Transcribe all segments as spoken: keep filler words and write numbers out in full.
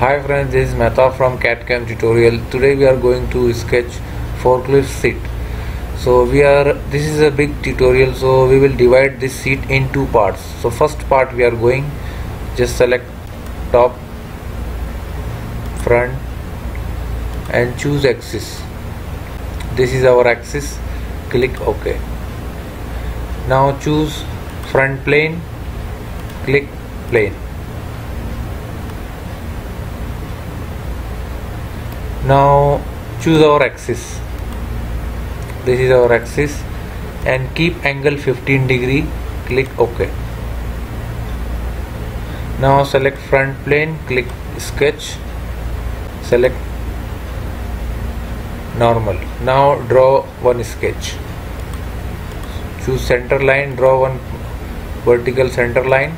Hi friends, this is Mehta from C A D C A M Tutorial. Today we are going to sketch forklift seat. So we are, this is a big tutorial, so we will divide this seat in two parts. So first part we are going, just select top, front and choose axis. This is our axis, click OK. Now choose front plane, click plane. Now choose our axis. This is our axis and keep angle fifteen degree, click OK. Now select front plane, click sketch, select normal. Now draw one sketch. Choose center line, draw one vertical center line.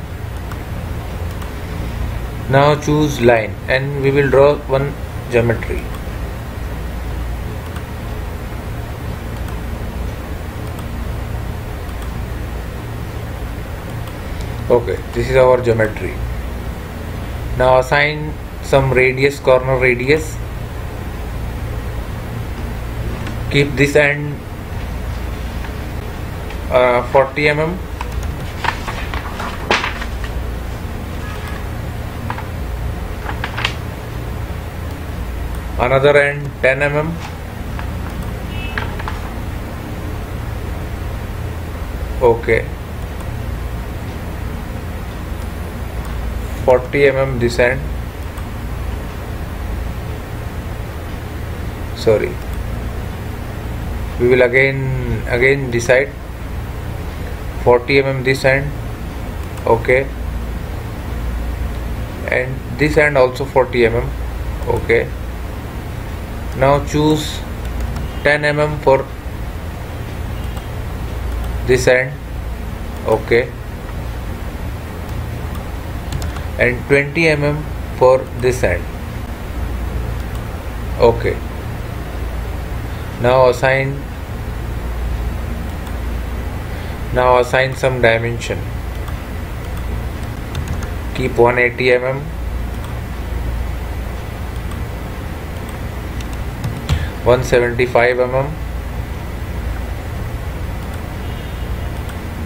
Now choose line and we will draw one geometry. Okay, this is our geometry. Now assign some radius, corner radius. Keep this end uh, forty millimeters. Another end ten millimeters, okay, forty millimeters this end, sorry, we will again again decide forty millimeters this end, okay, and this end also forty millimeters, okay. Now choose ten millimeters for this end, okay, and twenty millimeters for this end, okay. Now assign now assign some dimension. Keep one hundred eighty millimeters. one hundred seventy-five millimeters.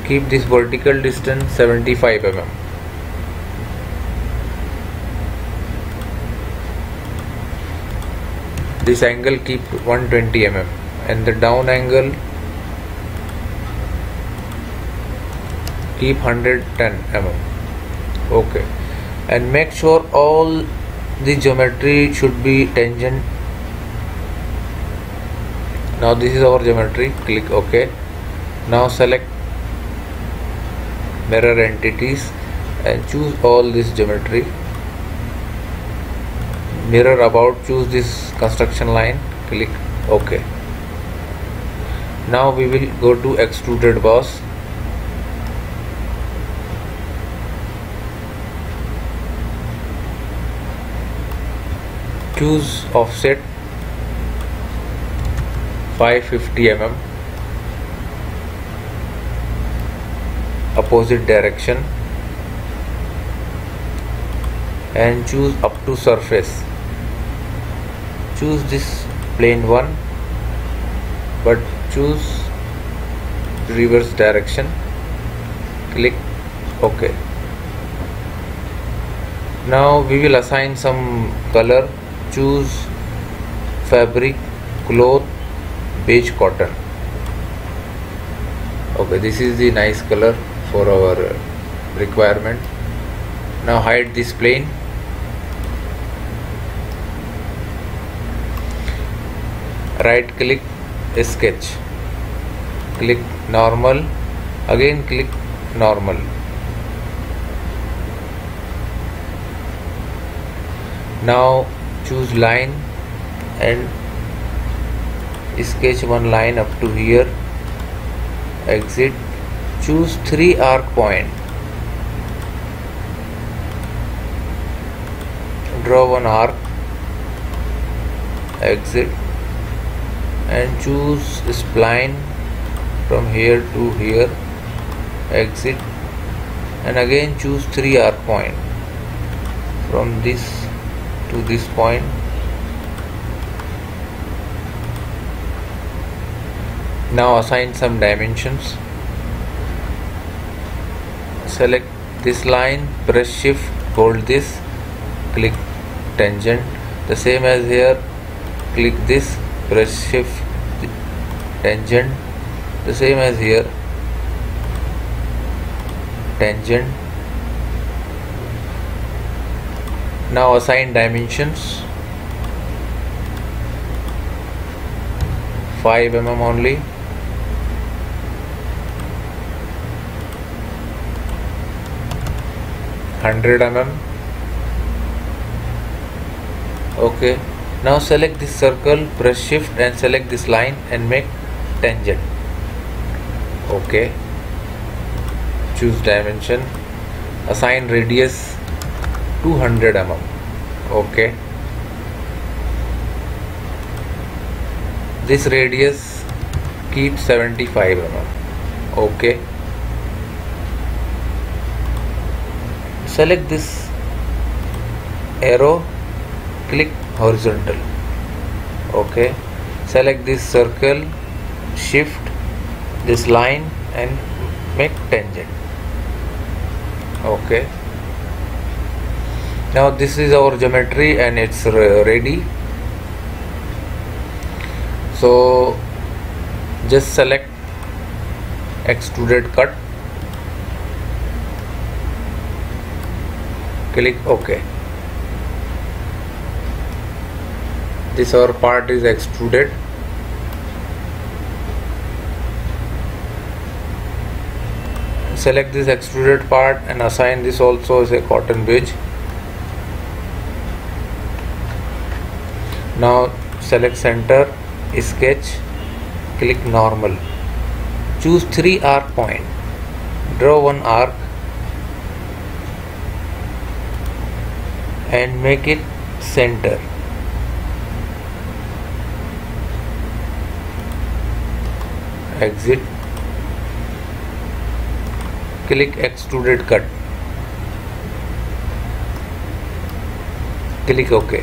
Keep this vertical distance seventy-five millimeters. This angle keep one hundred twenty millimeters and the down angle keep one hundred ten millimeters. Okay, and make sure all the geometry should be tangent. Now this is our geometry, click OK. Now select mirror entities and choose all this geometry. Mirror about, choose this construction line, click OK. Now we will go to extruded boss. Choose offset five hundred fifty millimeters, opposite direction, and choose up to surface. Choose this plane one, but choose reverse direction, click OK. Now we will assign some color. Choose fabric, cloth, beige, cotton. Okay, this is the nice color for our requirement. Now hide this plane. Right click sketch, click normal, again click normal. Now choose line and sketch one line up to here, exit, choose three arc point, draw one arc, exit, and choose spline from here to here, exit, and again choose three arc point from this to this point. Now assign some dimensions. Select this line, press shift, hold this, click tangent. The same as here, click this, press shift, tangent. The same as here, tangent. Now assign dimensions, five millimeters only. one hundred millimeters. Okay, now select this circle, press shift and select this line and make tangent. Okay, choose dimension, assign radius two hundred millimeters. Okay, this radius keep seventy-five millimeters. Okay, select this arrow, click horizontal. Okay, select this circle, shift this line and make tangent. Okay, now this is our geometry and it's ready. So just select extruded cut, click OK. This our part is extruded. Select this extruded part and assign this also as a cotton wedge. Now select center, sketch, click normal. Choose three arc point. Draw one arc and make it center. Exit. Click extruded cut. Click OK.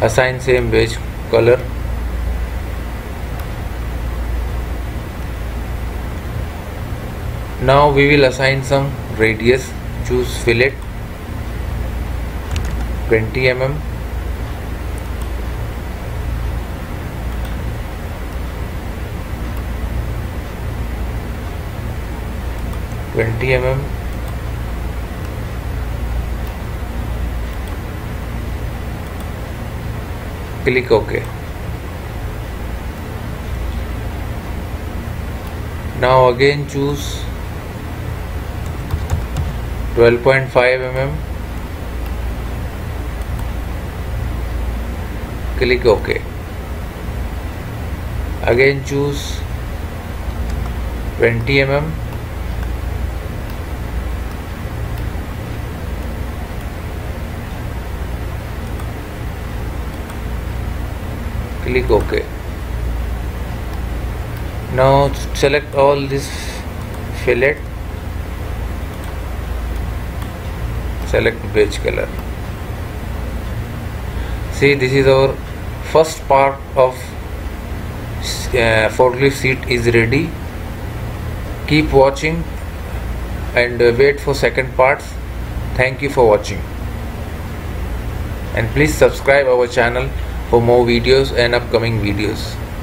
Assign same beige color. Now we will assign some radius. Choose fillet, twenty millimeters. twenty millimeters. Click OK. Now again choose twelve point five millimeters. Click OK. Again choose twenty millimeters. Click OK. Now select all this fillet. Select beige color. See, this is our first part of uh, forklift seat is ready. Keep watching and uh, wait for second parts. Thank you for watching, and please subscribe our channel for more videos and upcoming videos.